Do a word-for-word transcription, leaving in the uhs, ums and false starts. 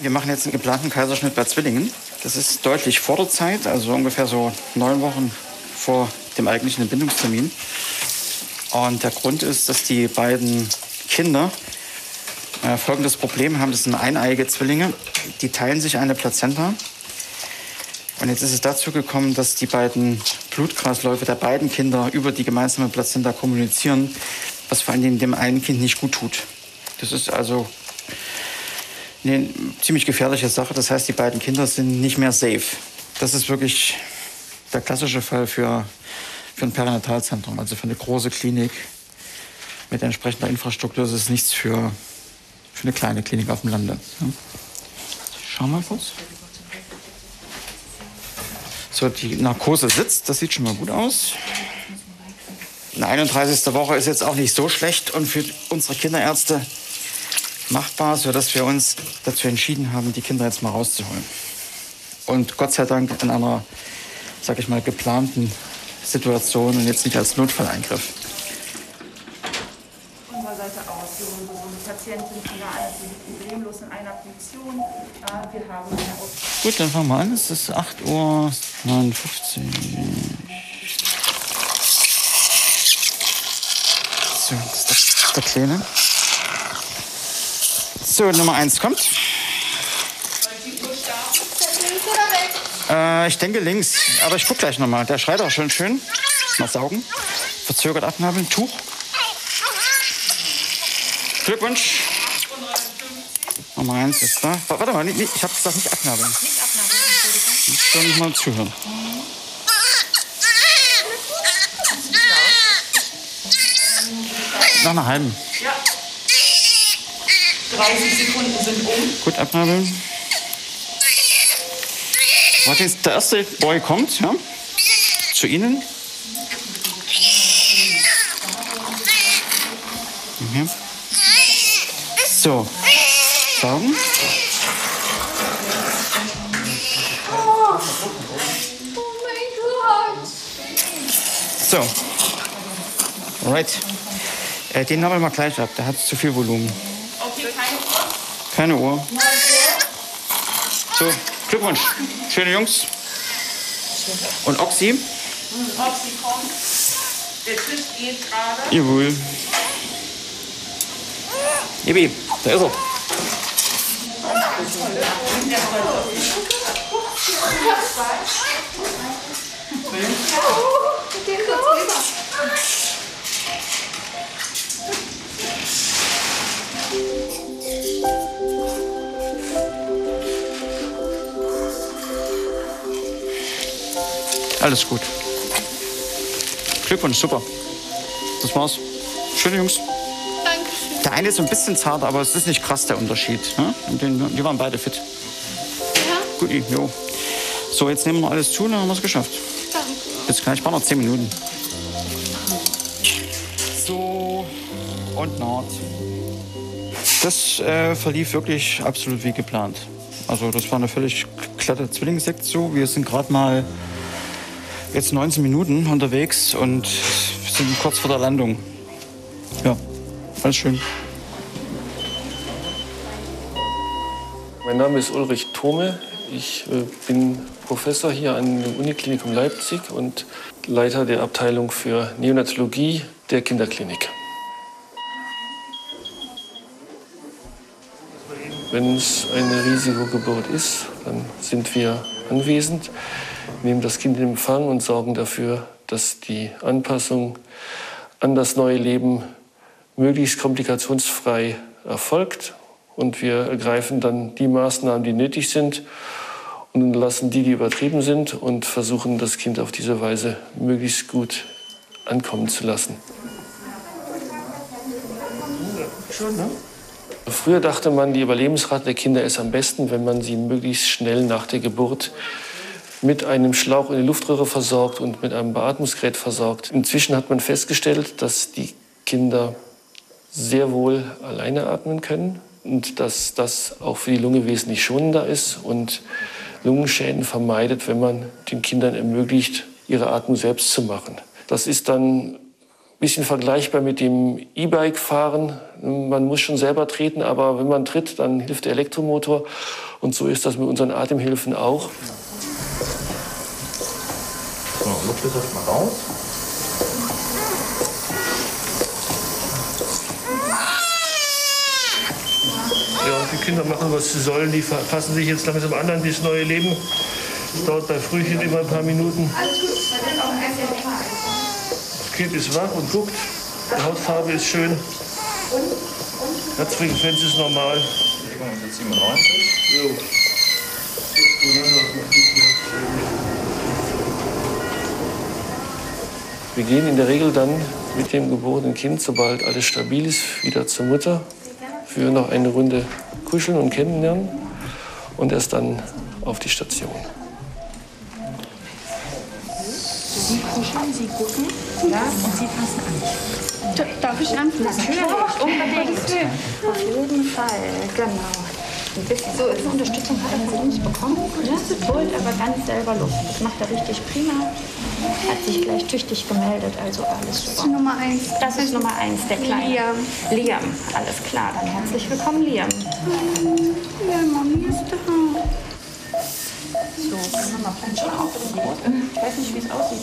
Wir machen jetzt einen geplanten Kaiserschnitt bei Zwillingen. Das ist deutlich vor der Zeit, also ungefähr so neun Wochen vor dem eigentlichen Entbindungstermin. Und der Grund ist, dass die beiden Kinder äh, folgendes Problem haben. Das sind eineiige Zwillinge, die teilen sich eine Plazenta. Und jetzt ist es dazu gekommen, dass die beiden Blutkreisläufe der beiden Kinder über die gemeinsame Plazenta kommunizieren, was vor allem dem einen Kind nicht gut tut. Das ist also eine ziemlich gefährliche Sache. Das heißt, die beiden Kinder sind nicht mehr safe. Das ist wirklich der klassische Fall für, für ein Perinatalzentrum, also für eine große Klinik mit entsprechender Infrastruktur. Das ist nichts für, für eine kleine Klinik auf dem Lande. Ja. Schauen wir mal kurz. So, die Narkose sitzt, das sieht schon mal gut aus. Eine einunddreißigste Woche ist jetzt auch nicht so schlecht und für unsere Kinderärzte machbar, sodass wir uns dazu entschieden haben, die Kinder jetzt mal rauszuholen. Und Gott sei Dank in einer, sag ich mal, geplanten Situation und jetzt nicht als Notfalleingriff. Unserer Seite aus, die Patienten können alle problemlos in einer Funktion. Wir haben eine Auf- Gut, dann fangen wir an. Es ist acht Uhr neunundfünfzig. So, das ist der Kleine. So, Nummer eins kommt. Äh, ich denke links, aber ich gucke gleich nochmal. Der schreit auch schon schön. Mal saugen. Verzögert abnabeln. Tuch. Glückwunsch. Nummer eins ist da. Warte mal, nicht, nicht, ich habe gesagt, nicht abnabeln. Nicht abnabeln, Entschuldigung. Ich muss mal zuhören. Nach einer halben. Ja. dreißig Sekunden sind um. Gut, abnabeln. Warte, jetzt der erste Boy kommt, ja? Zu Ihnen. Okay. So. Saugen. Oh. Oh mein Gott. So. Alright. Äh, den nabeln wir gleich ab, der hat zu viel Volumen. Okay, keine Uhr. Keine Uhr. So, Glückwunsch. Schöne Jungs. Und Oxy? Oxy kommt. Der Tisch geht gerade. Jawohl. Ibi, da ist er. Alles gut. Glückwunsch, super. Das war's. Schöne Jungs. Dankeschön. Der eine ist so ein bisschen zart, aber es ist nicht krass, der Unterschied. Ne? Den, die waren beide fit. Ja? Gut, jo. So, jetzt nehmen wir noch alles zu, dann haben wir es geschafft. Danke. Jetzt gleich, ich brauche noch zehn Minuten. So und Nord. Das äh, verlief wirklich absolut wie geplant. Also das war eine völlig glatte Zwillingssekt so. Wir sind gerade mal jetzt neunzehn Minuten unterwegs und sind kurz vor der Landung. Ja, alles schön. Mein Name ist Ulrich Thome. Ich bin Professor hier an dem Uniklinikum Leipzig und Leiter der Abteilung für Neonatologie der Kinderklinik. Wenn es eine Risikogeburt ist, dann sind wir anwesend, nehmen das Kind in Empfang und sorgen dafür, dass die Anpassung an das neue Leben möglichst komplikationsfrei erfolgt. Und wir ergreifen dann die Maßnahmen, die nötig sind, und unterlassen die, die übertrieben sind, und versuchen, das Kind auf diese Weise möglichst gut ankommen zu lassen. Schon, ne? Früher dachte man, die Überlebensrate der Kinder ist am besten, wenn man sie möglichst schnell nach der Geburt mit einem Schlauch in die Luftröhre versorgt und mit einem Beatmungsgerät versorgt. Inzwischen hat man festgestellt, dass die Kinder sehr wohl alleine atmen können und dass das auch für die Lunge wesentlich schonender ist und Lungenschäden vermeidet, wenn man den Kindern ermöglicht, ihre Atmung selbst zu machen. Das ist dann bisschen vergleichbar mit dem E-Bike-Fahren. Man muss schon selber treten, aber wenn man tritt, dann hilft der Elektromotor. Und so ist das mit unseren Atemhilfen auch. So, Luft ist erst mal raus. Ja, die Kinder machen, was sie sollen. Die fassen sich jetzt langsam an an dieses neue Leben. Das dauert bei Frühchen immer ein paar Minuten. Das Kind ist wach und guckt. Die Hautfarbe ist schön. Herzfrequenz ist normal. Wir gehen in der Regel dann mit dem geborenen Kind, sobald alles stabil ist, wieder zur Mutter. Für noch eine Runde kuscheln und kennenlernen und erst dann auf die Station. Sie kuscheln, Sie gucken, ja, und Sie passen an. Da, darf ich anfassen? Natürlich, unbedingt. Auf jeden Fall, genau. Ein bisschen so eine Unterstützung hat er von uns bekommen. Das holt aber ganz selber Luft. Das macht er richtig prima. Hat sich gleich tüchtig gemeldet, also alles super. Das ist Nummer eins. Das ist Nummer eins, der Kleine. Liam. Liam, alles klar. Dann herzlich willkommen, Liam. Ja, Mami ist da. So, können wir mal schon auf. Ich weiß nicht, wie es aussieht.